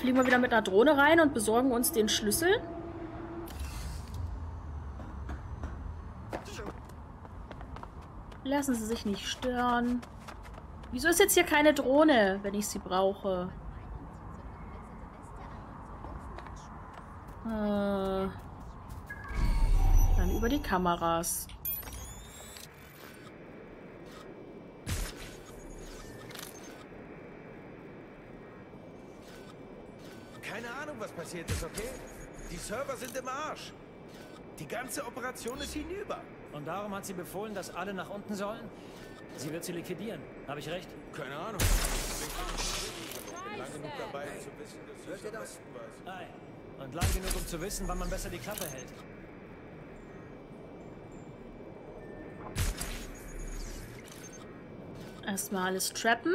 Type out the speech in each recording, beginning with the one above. fliegen wir wieder mit einer Drohne rein und besorgen uns den Schlüssel. Lassen Sie sich nicht stören. Wieso ist jetzt hier keine Drohne, wenn ich sie brauche? Dann über die Kameras. Keine Ahnung, was passiert ist, okay? Die Server sind im Arsch. Die ganze Operation ist hinüber. Und darum hat sie befohlen, dass alle nach unten sollen? Sie wird sie liquidieren. Habe ich recht? Keine Ahnung. Und lang genug, um zu wissen, wann man besser die Klappe hält. Erstmal alles trappen.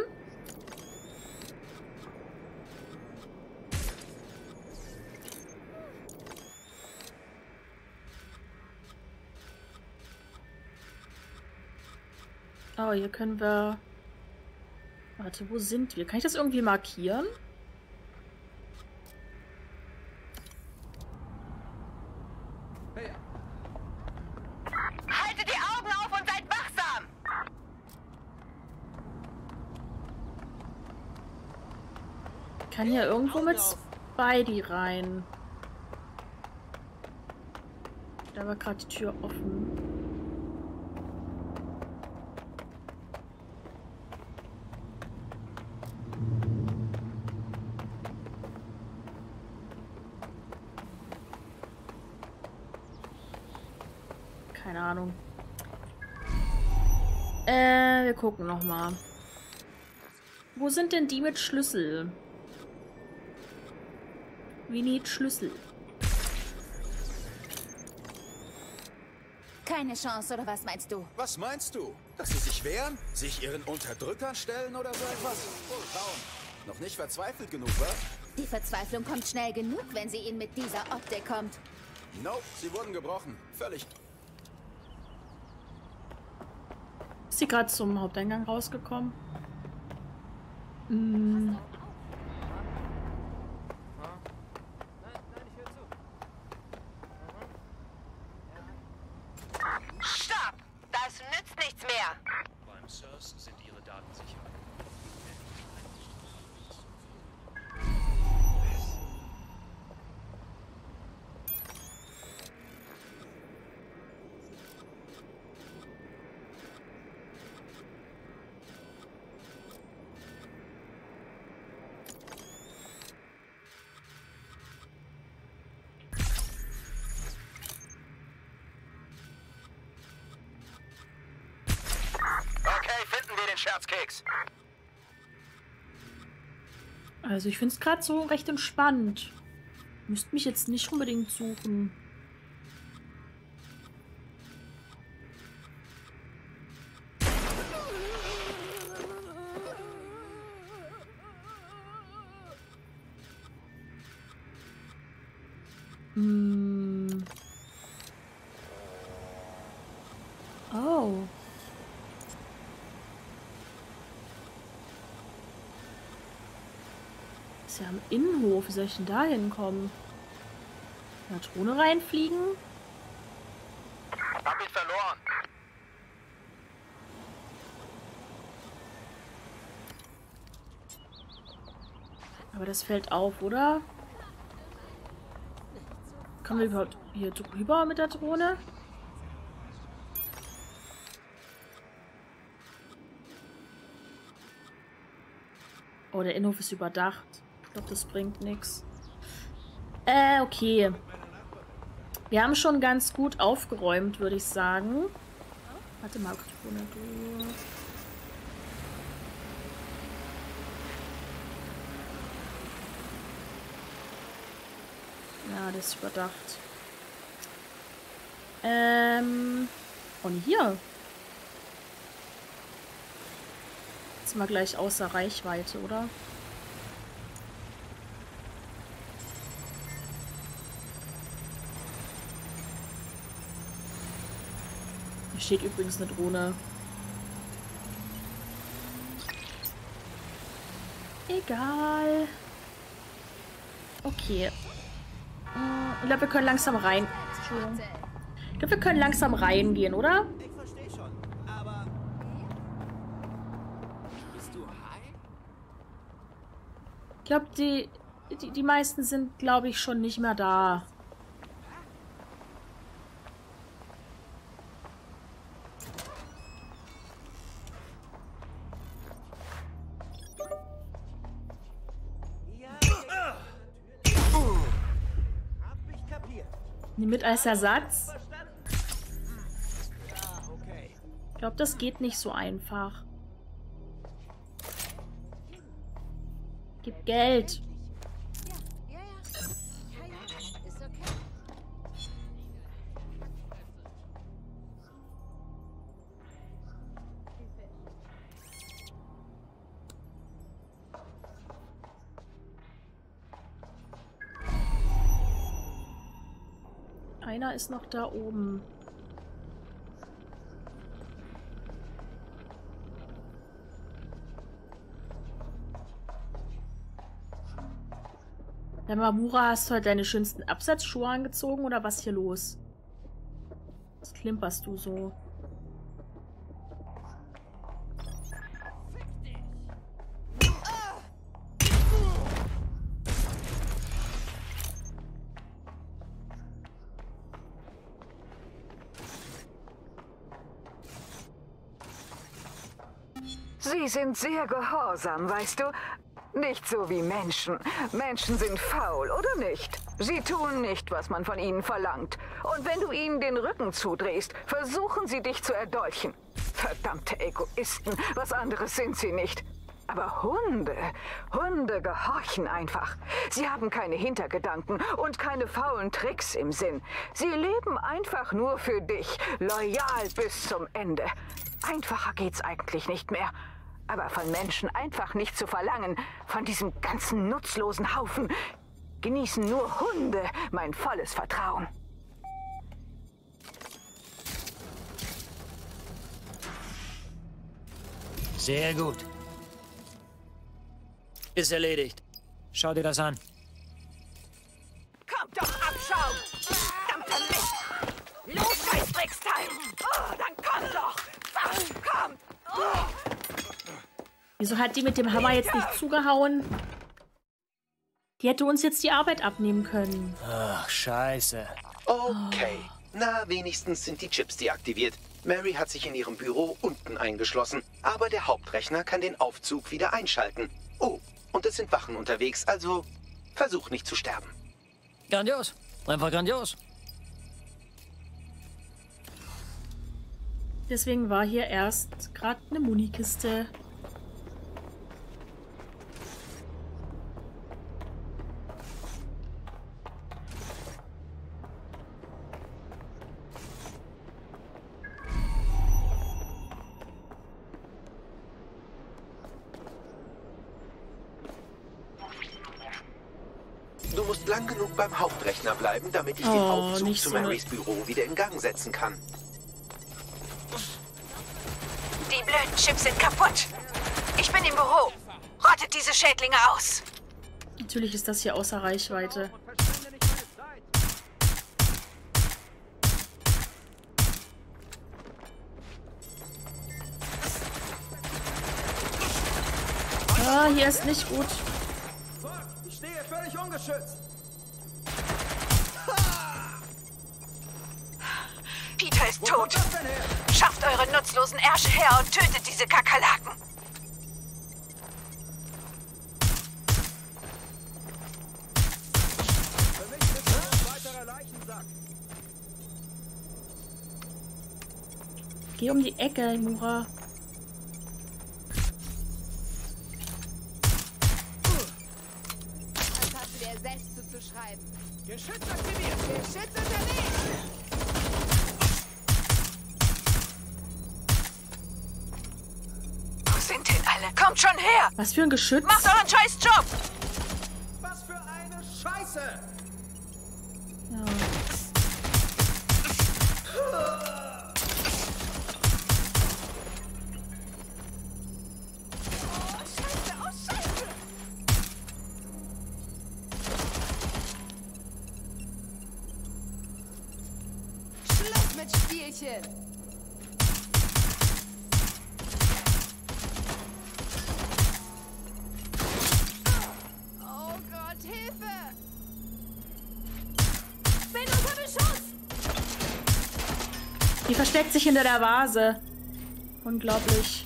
Oh, hier können wir... Warte, wo sind wir? Kann ich das irgendwie markieren? Hey. Haltet die Augen auf und seid wachsam! Ich kann hier irgendwo mit Spidey rein. Da war gerade die Tür offen. Wir gucken nochmal. Wo sind denn die mit Schlüssel? We need Schlüssel. Keine Chance, oder was meinst du? Was meinst du? Dass sie sich wehren? Sich ihren Unterdrückern stellen oder so etwas? Oh, noch nicht verzweifelt genug, was? Die Verzweiflung kommt schnell genug, wenn sie ihnen mit dieser Optik kommt. Nope, sie wurden gebrochen. Völlig. Ist sie gerade zum Haupteingang rausgekommen? Hm. Stopp! Das nützt nichts mehr! Beim Source sind ihre Daten sicher. Scherzkeks. Also ich finde es gerade so recht entspannt. Müsst mich jetzt nicht unbedingt suchen. Ja, am Innenhof. Wie soll ich denn da hinkommen? Eine Drohne reinfliegen? Hab ich verloren. Aber das fällt auf, oder? Kommen wir überhaupt hier drüber mit der Drohne? Oh, der Innenhof ist überdacht. Ich glaube, das bringt nichts. Okay. Wir haben schon ganz gut aufgeräumt, würde ich sagen. Warte mal, ja, das ist überdacht. Und hier. Jetzt mal gleich außer Reichweite, oder? Hier steht übrigens eine Drohne. Egal. Okay. Ich glaube, wir können langsam rein. Ich glaube, wir können langsam reingehen, oder? Ich verstehe schon, aber... Bist du high? Ich glaube, die meisten sind, glaube ich, schon nicht mehr da. Mit als Ersatz. Ich glaube, das geht nicht so einfach. Gib Geld. Einer ist noch da oben. Yamamura, hast du heute deine schönsten Absatzschuhe angezogen oder was hier los? Was klimperst du so? Sie sind sehr gehorsam, weißt du? Nicht so wie Menschen. Menschen sind faul, oder nicht? Sie tun nicht, was man von ihnen verlangt. Und wenn du ihnen den Rücken zudrehst, versuchen sie, dich zu erdolchen. Verdammte Egoisten, was anderes sind sie nicht. Aber Hunde, Hunde gehorchen einfach. Sie haben keine Hintergedanken und keine faulen Tricks im Sinn. Sie leben einfach nur für dich, loyal bis zum Ende. Einfacher geht's eigentlich nicht mehr. Aber von Menschen einfach nicht zu verlangen, von diesem ganzen nutzlosen Haufen, genießen nur Hunde mein volles Vertrauen. Sehr gut. Ist erledigt. Schau dir das an. Kommt doch ab, schau! Verdammter Mist! Los, scheiß Tricksteil! Oh, dann komm doch! Komm! Oh. Wieso hat die mit dem Hammer jetzt nicht zugehauen? Die hätte uns jetzt die Arbeit abnehmen können. Ach, scheiße. Okay. Na, wenigstens sind die Chips deaktiviert. Mary hat sich in ihrem Büro unten eingeschlossen. Aber der Hauptrechner kann den Aufzug wieder einschalten. Oh, und es sind Wachen unterwegs, also versuch nicht zu sterben. Grandios. Einfach grandios. Deswegen war hier erst gerade eine Munikiste. Lang genug beim Hauptrechner bleiben, damit ich den Aufzug zu Marys Büro wieder in Gang setzen kann. Die blöden Chips sind kaputt. Ich bin im Büro. Rottet diese Schädlinge aus. Natürlich ist das hier außer Reichweite. Ah, hier ist nicht gut. Ich stehe völlig ungeschützt. Peter ist tot. Schafft eure nutzlosen Ärsche her und tötet diese Kakerlaken. Für mich ist ein weiterer Leichensack. Geh um die Ecke, Mura. Das hast du dir selbst zuzuschreiben. Geschütz aktiviert. Geschütz unterwegs. Kommt schon her! Was für ein Geschütz? Macht euren scheiß Job! Was für eine Scheiße! Ja. Oh, Scheiße! Oh, Scheiße! Spielchen. Oh Gott, Hilfe! Ich bin unter Beschuss! Die versteckt sich hinter der Vase. Unglaublich.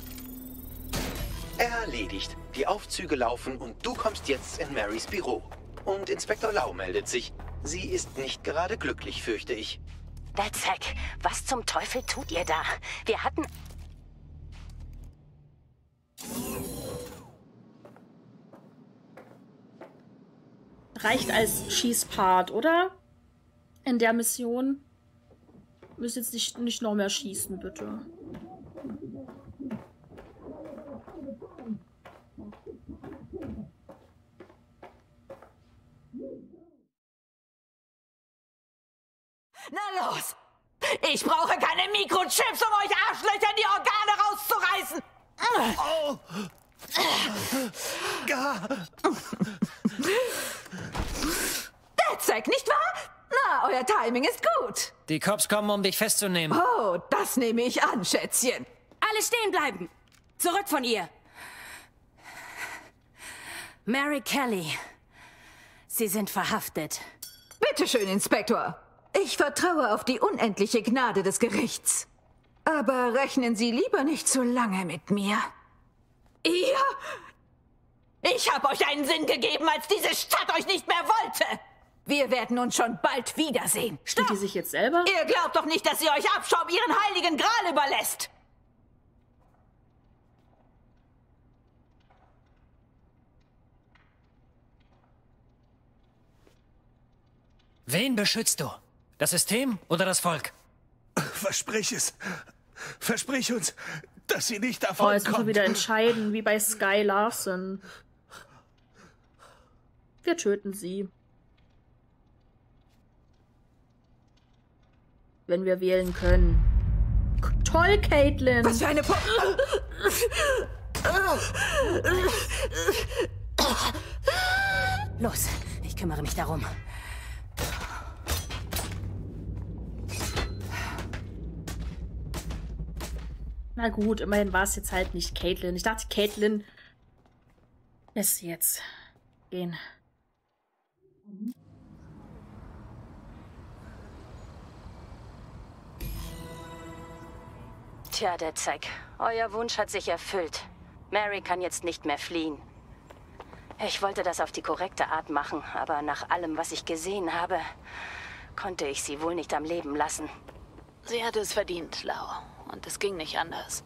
Erledigt. Die Aufzüge laufen und du kommst jetzt in Marys Büro. Und Inspektor Lau meldet sich. Sie ist nicht gerade glücklich, fürchte ich. DedSec, was zum Teufel tut ihr da? Wir hatten... Reicht als Schießpart, oder? In der Mission. Müsst jetzt nicht noch mehr schießen, bitte. Na los! Ich brauche keine Mikrochips, um euch Arschlöchern die Organe rauszureißen! Oh! DedSec, nicht wahr? Na, euer Timing ist gut. Die Cops kommen, um dich festzunehmen. Oh, das nehme ich an, Schätzchen. Alle stehen bleiben! Zurück von ihr! Mary Kelly. Sie sind verhaftet. Bitteschön, Inspektor. Ich vertraue auf die unendliche Gnade des Gerichts. Aber rechnen Sie lieber nicht zu lange mit mir. Ihr? Ich habe euch einen Sinn gegeben, als diese Stadt euch nicht mehr wollte. Wir werden uns schon bald wiedersehen. Steht die sich jetzt selber? Ihr glaubt doch nicht, dass ihr euch Abschaum ihren heiligen Gral überlässt. Wen beschützt du? Das System oder das Volk? Versprich es. Versprich uns, dass sie nicht davon kommt. Oh, jetzt muss man wieder entscheiden, wie bei Skye Larsen. Wir töten sie. Wenn wir wählen können. Toll, Caitlin! Was für eine Los, ich kümmere mich darum. Na gut, immerhin war es jetzt halt nicht Caitlin. Ich dachte, Caitlin lässt sie jetzt gehen. Tja, DedSec, euer Wunsch hat sich erfüllt. Mary kann jetzt nicht mehr fliehen. Ich wollte das auf die korrekte Art machen, aber nach allem, was ich gesehen habe, konnte ich sie wohl nicht am Leben lassen. Sie hatte es verdient, Lau. Und es ging nicht anders.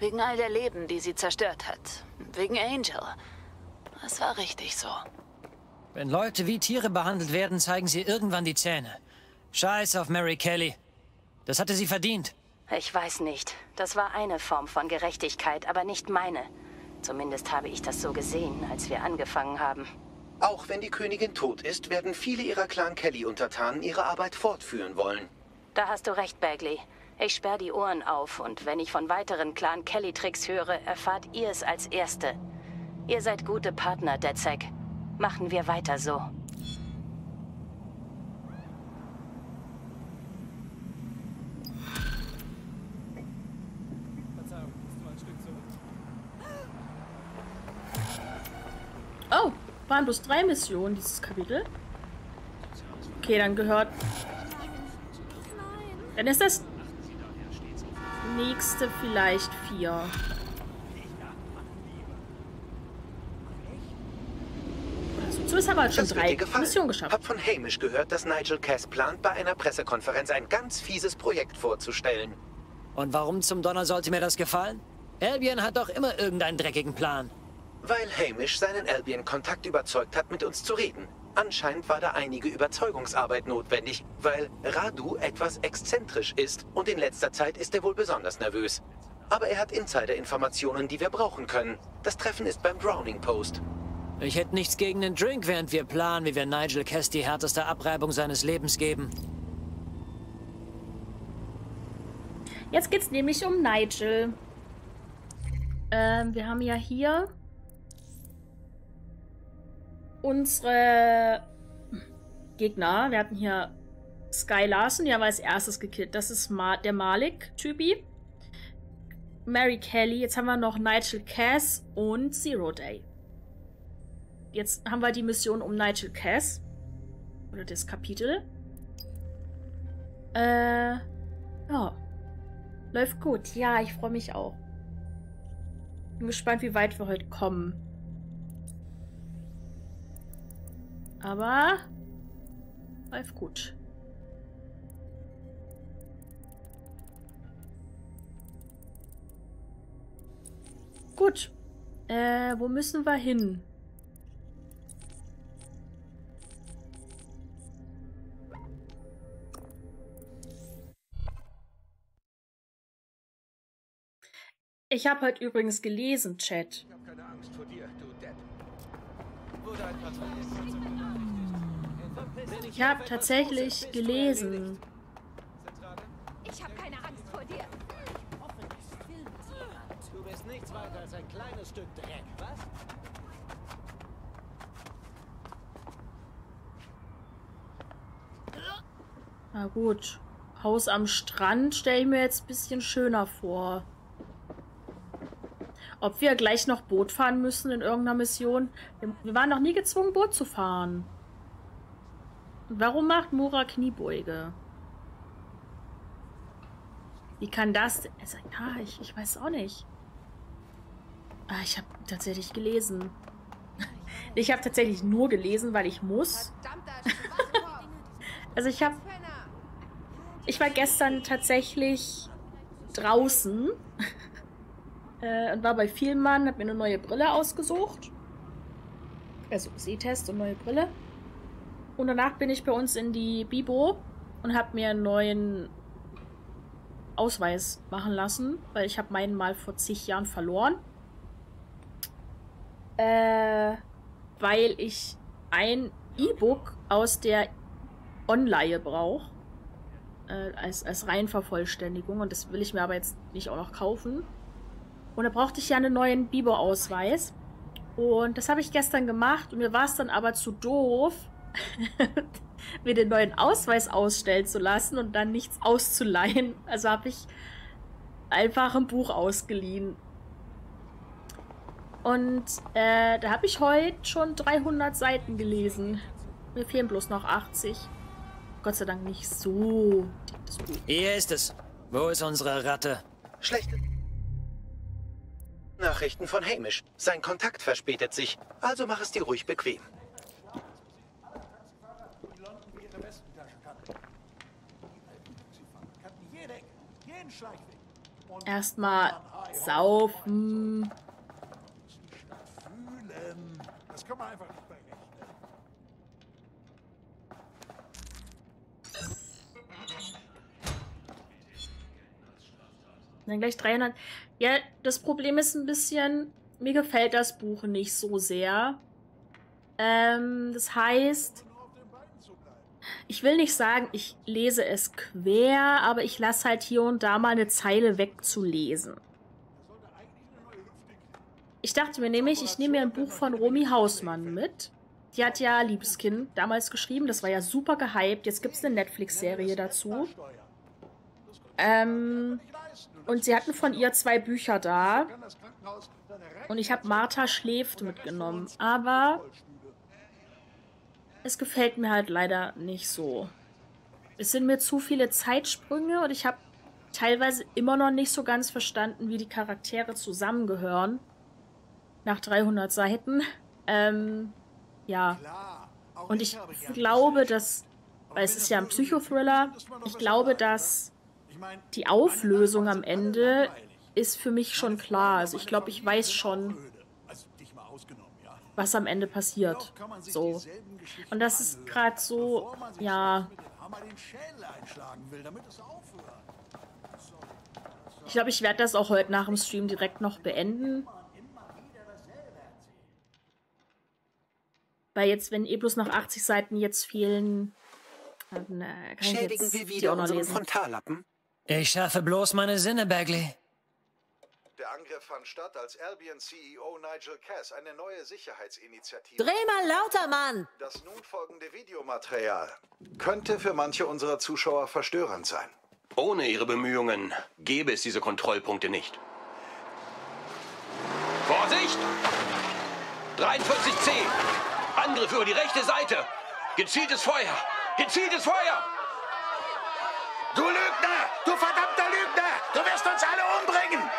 Wegen all der Leben, die sie zerstört hat. Wegen Angel. Es war richtig so. Wenn Leute wie Tiere behandelt werden, zeigen sie irgendwann die Zähne. Scheiß auf Mary Kelly. Das hatte sie verdient. Ich weiß nicht. Das war eine Form von Gerechtigkeit, aber nicht meine. Zumindest habe ich das so gesehen, als wir angefangen haben. Auch wenn die Königin tot ist, werden viele ihrer Clan Kelly-Untertanen ihre Arbeit fortführen wollen. Da hast du recht, Bagley. Ich sperre die Ohren auf und wenn ich von weiteren Clan Kelly-Tricks höre, erfahrt ihr es als Erste. Ihr seid gute Partner, DedSec. Machen wir weiter so. Oh, waren bloß 3 Missionen dieses Kapitel. Okay, dann gehört... Dann ist das... Nächste vielleicht 4. So ist aber halt schon 3 Missionen geschafft. Hab von Hamish gehört, dass Nigel Cass plant, bei einer Pressekonferenz ein ganz fieses Projekt vorzustellen. Und warum zum Donner sollte mir das gefallen? Albion hat doch immer irgendeinen dreckigen Plan. Weil Hamish seinen Albion-Kontakt überzeugt hat, mit uns zu reden. Anscheinend war da einige Überzeugungsarbeit notwendig, weil Radu etwas exzentrisch ist und in letzter Zeit ist er wohl besonders nervös. Aber er hat Insider-Informationen, die wir brauchen können. Das Treffen ist beim Browning Post. Ich hätte nichts gegen einen Drink, während wir planen, wie wir Nigel Cass die härteste Abreibung seines Lebens geben. Jetzt geht's nämlich um Nigel. Wir haben ja hier... unsere Gegner. Wir hatten hier Skye Larsen, die haben wir als erstes gekillt. Das ist der Malik Typi. Mary Kelly, jetzt haben wir noch Nigel Cass und Zero Day. Jetzt haben wir die Mission um Nigel Cass. Oder das Kapitel. Ja. Läuft gut. Ja, ich freue mich auch. Bin gespannt, wie weit wir heute kommen. Aber läuft gut. Gut. Wo müssen wir hin? Ich habe heute übrigens gelesen, Chat. Ich habe keine Angst vor dir, du Depp. Ich habe tatsächlich gelesen. Ich habe keine Angst vor dir. Du bist nichts weiter als ein kleines Stück Dreck, was? Na gut. Haus am Strand stelle ich mir jetzt ein bisschen schöner vor. Ob wir gleich noch Boot fahren müssen in irgendeiner Mission. Wir waren noch nie gezwungen, Boot zu fahren. Und warum macht Mora Kniebeuge? Wie kann das denn? Also, ja, ich weiß es auch nicht. Ah, ich habe tatsächlich gelesen. Ich habe tatsächlich nur gelesen, weil ich muss. Also ich war gestern tatsächlich draußen. Und war bei Vielmann, hab mir eine neue Brille ausgesucht. Also Sehtest und neue Brille. Und danach bin ich bei uns in die Bibo und hab mir einen neuen Ausweis machen lassen, weil ich habe meinen mal vor zig Jahren verloren. Weil ich ein E-Book aus der Online brauche. Als Reihenvervollständigung. Und das will ich mir aber jetzt nicht auch noch kaufen. Und da brauchte ich ja einen neuen Bibo-Ausweis. Und das habe ich gestern gemacht. Und mir war es dann aber zu doof, mir den neuen Ausweis ausstellen zu lassen und dann nichts auszuleihen. Also habe ich einfach ein Buch ausgeliehen. Und da habe ich heute schon 300 Seiten gelesen. Mir fehlen bloß noch 80. Gott sei Dank nicht so. Hier ist es. Wo ist unsere Ratte? Schlecht. Nachrichten von Hamish. Sein Kontakt verspätet sich, also mach es dir ruhig bequem. Erstmal saufen. Das kann man einfach nicht berechnen. Dann gleich 300. Ja, das Problem ist ein bisschen, mir gefällt das Buch nicht so sehr. Das heißt, ich will nicht sagen, ich lese es quer, aber ich lasse halt hier und da mal eine Zeile wegzulesen. Ich dachte mir nämlich, ich nehme mir ein Buch von Romy Hausmann mit. Die hat ja Liebeskind damals geschrieben, das war ja super gehypt. Jetzt gibt es eine Netflix-Serie dazu. Und sie hatten von ihr 2 Bücher da. Und ich habe Martha schläft mitgenommen. Aber es gefällt mir halt leider nicht so. Es sind mir zu viele Zeitsprünge und ich habe teilweise immer noch nicht so ganz verstanden, wie die Charaktere zusammengehören. Nach 300 Seiten. Ja. Und ich glaube, dass... Weil es ist ja ein Psychothriller. Ich glaube, dass... Die Auflösung am Ende ist für mich schon klar. Also ich glaube, ich weiß schon, was am Ende passiert. So. Und das ist gerade so, ja. Ich glaube, ich werde das auch heute nach dem Stream direkt noch beenden. Weil jetzt, wenn bloß noch 80 Seiten jetzt fehlen, dann kann ich jetzt die auch noch lesen. Ich schaffe bloß meine Sinne, Bagley. Der Angriff fand statt, als Albion-CEO Nigel Cass eine neue Sicherheitsinitiative... Dreh mal lauter, Mann! Das nun folgende Videomaterial könnte für manche unserer Zuschauer verstörend sein. Ohne Ihre Bemühungen gäbe es diese Kontrollpunkte nicht. Vorsicht! 43C! Angriff über die rechte Seite! Gezieltes Feuer! Gezieltes Feuer! Du Lügner! Du verdammter Lügner! Du wirst uns alle umbringen!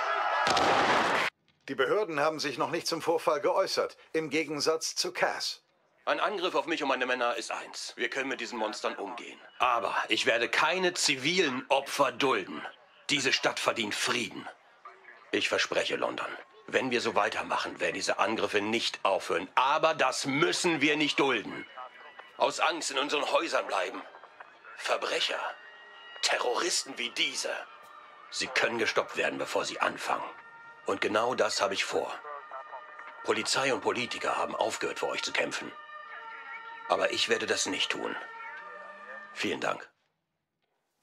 Die Behörden haben sich noch nicht zum Vorfall geäußert, im Gegensatz zu Cass. Ein Angriff auf mich und meine Männer ist eins. Wir können mit diesen Monstern umgehen. Aber ich werde keine zivilen Opfer dulden. Diese Stadt verdient Frieden. Ich verspreche, London. Wenn wir so weitermachen, werden diese Angriffe nicht aufhören. Aber das müssen wir nicht dulden. Aus Angst in unseren Häusern bleiben. Verbrecher, Terroristen wie diese. Sie können gestoppt werden, bevor sie anfangen. Und genau das habe ich vor. Polizei und Politiker haben aufgehört, für euch zu kämpfen. Aber ich werde das nicht tun. Vielen Dank.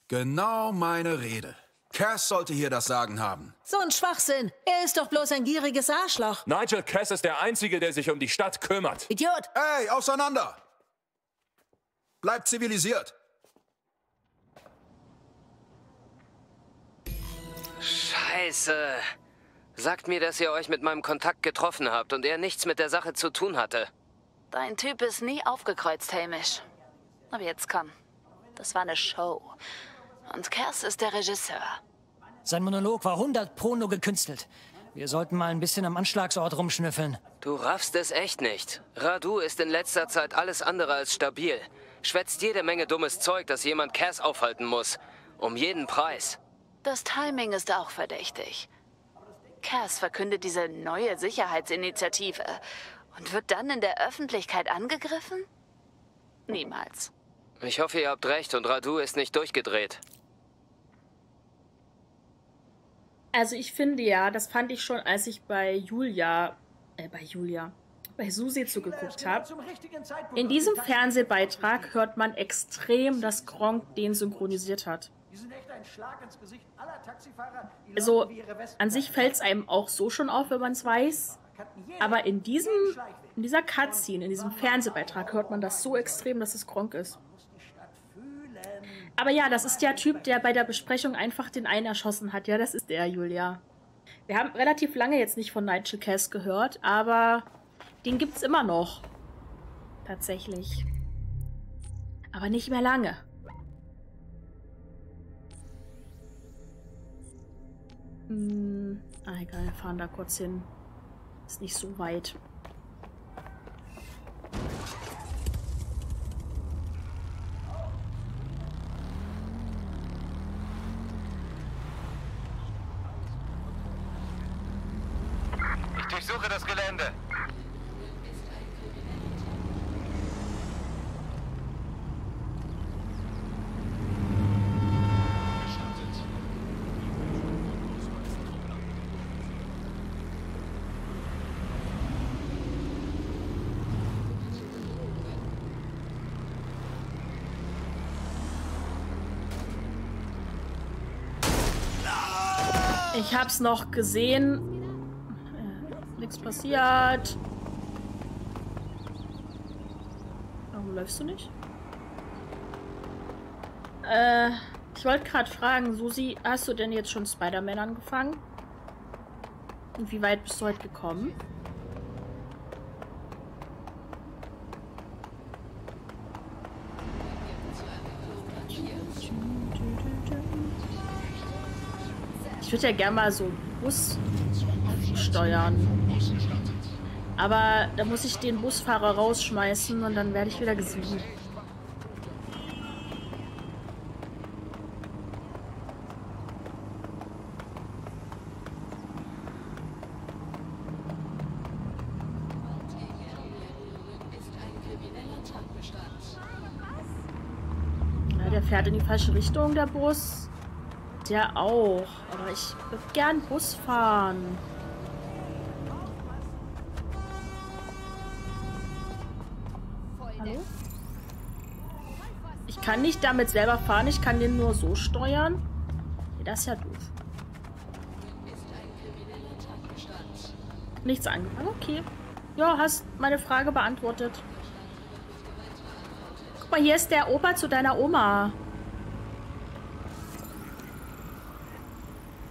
Genau meine Rede. Cass sollte hier das Sagen haben. So ein Schwachsinn. Er ist doch bloß ein gieriges Arschloch. Nigel Cass ist der Einzige, der sich um die Stadt kümmert. Idiot! Ey, auseinander! Bleibt zivilisiert. Scheiße. Sagt mir, dass ihr euch mit meinem Kontakt getroffen habt und er nichts mit der Sache zu tun hatte. Dein Typ ist nie aufgekreuzt, Hamish. Aber jetzt komm. Das war eine Show. Und Cass ist der Regisseur. Sein Monolog war 100% nur gekünstelt. Wir sollten mal ein bisschen am Anschlagsort rumschnüffeln. Du raffst es echt nicht. Radu ist in letzter Zeit alles andere als stabil. Schwätzt jede Menge dummes Zeug, das jemand Cass aufhalten muss. Um jeden Preis. Das Timing ist auch verdächtig. Cass verkündet diese neue Sicherheitsinitiative und wird dann in der Öffentlichkeit angegriffen? Niemals. Ich hoffe, ihr habt recht und Radu ist nicht durchgedreht. Also ich finde ja, das fand ich schon, als ich bei Susi zugeguckt habe. In diesem Fernsehbeitrag hört man extrem, dass Gronkh den synchronisiert hat. Also an sich fällt es einem auch so schon auf, wenn man es weiß. Aber in dieser Cutscene, in diesem Fernsehbeitrag hört man das so extrem, dass es Gronkh ist. Aber ja, das ist der Typ, der bei der Besprechung einfach den einen erschossen hat. Ja, das ist der, Julia. Wir haben relativ lange jetzt nicht von Nigel Cass gehört, aber den gibt's immer noch. Tatsächlich. Aber nicht mehr lange. Egal, wir fahren da kurz hin. Ist nicht so weit. Ich durchsuche das Gelände. Ich hab's noch gesehen. Nichts passiert. Warum läufst du nicht? Ich wollte gerade fragen, Susi, hast du denn jetzt schon Spider-Man angefangen? Und wie weit bist du heute gekommen? Ich würde ja gerne mal so Bus steuern. Aber da muss ich den Busfahrer rausschmeißen und dann werde ich wieder gesiegen. Ja, der fährt in die falsche Richtung, der Bus. Der auch. Aber ich würde gern Bus fahren. Hallo? Ich kann nicht damit selber fahren. Ich kann den nur so steuern. Das ist ja doof. Nichts angefangen. Okay. Ja, hast meine Frage beantwortet. Guck mal, hier ist der Opa zu deiner Oma.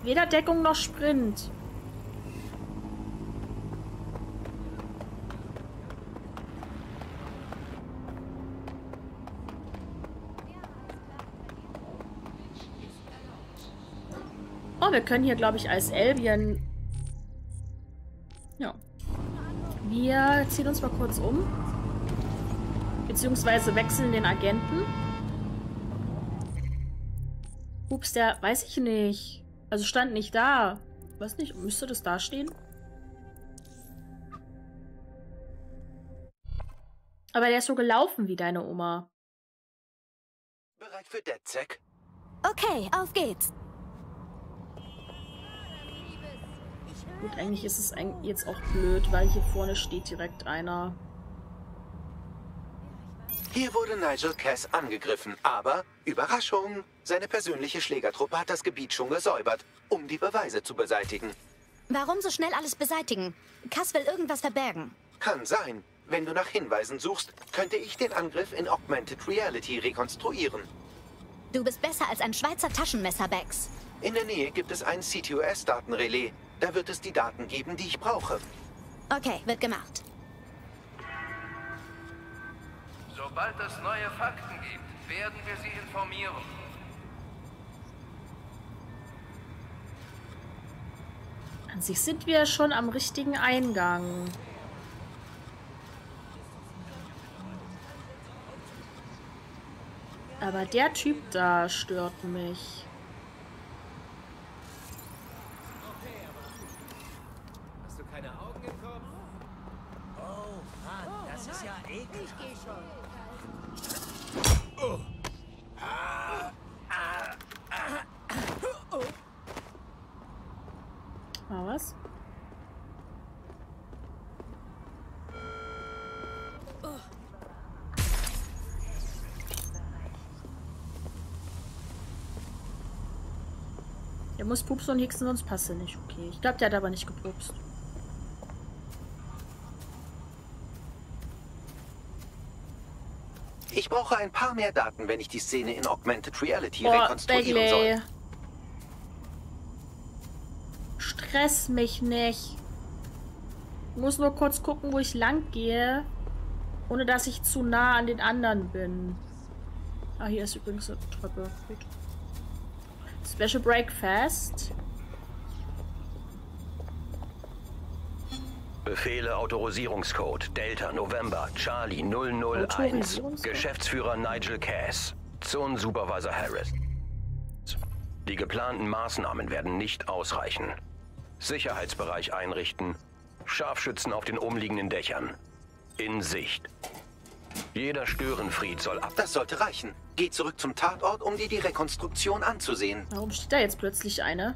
Weder Deckung noch Sprint. Oh, wir können hier, glaube ich, als Albion... Ja. Wir ziehen uns mal kurz um. Beziehungsweise wechseln den Agenten. Ups, der weiß ich nicht. Also stand nicht da. Weiß nicht, müsste das da stehen? Aber der ist so gelaufen wie deine Oma. Bereit für DedSec? Okay, auf geht's. Gut, eigentlich ist es jetzt auch blöd, weil hier vorne steht direkt einer. Hier wurde Nigel Cass angegriffen, aber, Überraschung, seine persönliche Schlägertruppe hat das Gebiet schon gesäubert, um die Beweise zu beseitigen. Warum so schnell alles beseitigen? Cass will irgendwas verbergen. Kann sein. Wenn du nach Hinweisen suchst, könnte ich den Angriff in Augmented Reality rekonstruieren. Du bist besser als ein Schweizer Taschenmesser, Bex. In der Nähe gibt es ein CTOS-Datenrelais. Da wird es die Daten geben, die ich brauche. Okay, wird gemacht. Sobald es neue Fakten gibt, werden wir Sie informieren. An sich sind wir schon am richtigen Eingang. Aber der Typ da stört mich. Was? Der muss pupsen und hixen, sonst passt er nicht. Okay, ich glaube, der hat aber nicht gepupst. Ich brauche ein paar mehr Daten, wenn ich die Szene in Augmented Reality rekonstruieren soll. Stress mich nicht. Ich muss nur kurz gucken, wo ich lang gehe, ohne dass ich zu nah an den anderen bin. Ah, hier ist übrigens eine Treppe. Gut. Special Breakfast. Befehle Autorisierungscode Delta November Charlie 001 Geschäftsführer Nigel Cass Zone Supervisor Harris. Die geplanten Maßnahmen werden nicht ausreichen. Sicherheitsbereich einrichten. Scharfschützen auf den umliegenden Dächern. In Sicht. Jeder Störenfried soll ab... Das sollte reichen. Geht zurück zum Tatort, um dir die Rekonstruktion anzusehen. Warum steht da jetzt plötzlich eine?